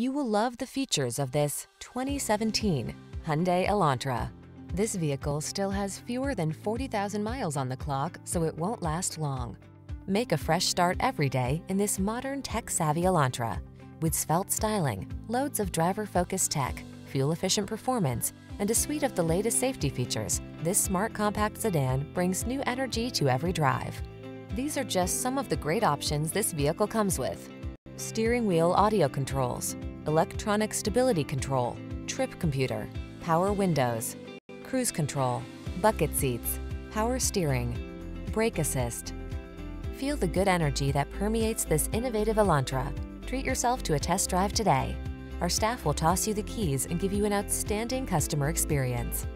You will love the features of this 2017 Hyundai Elantra. This vehicle still has fewer than 40,000 miles on the clock, so it won't last long. Make a fresh start every day in this modern tech-savvy Elantra. With svelte styling, loads of driver-focused tech, fuel-efficient performance, and a suite of the latest safety features, this smart compact sedan brings new energy to every drive. These are just some of the great options this vehicle comes with: steering wheel audio controls, electronic stability control, trip computer, power windows, cruise control, bucket seats, power steering, brake assist. Feel the good energy that permeates this innovative Elantra. Treat yourself to a test drive today. Our staff will toss you the keys and give you an outstanding customer experience.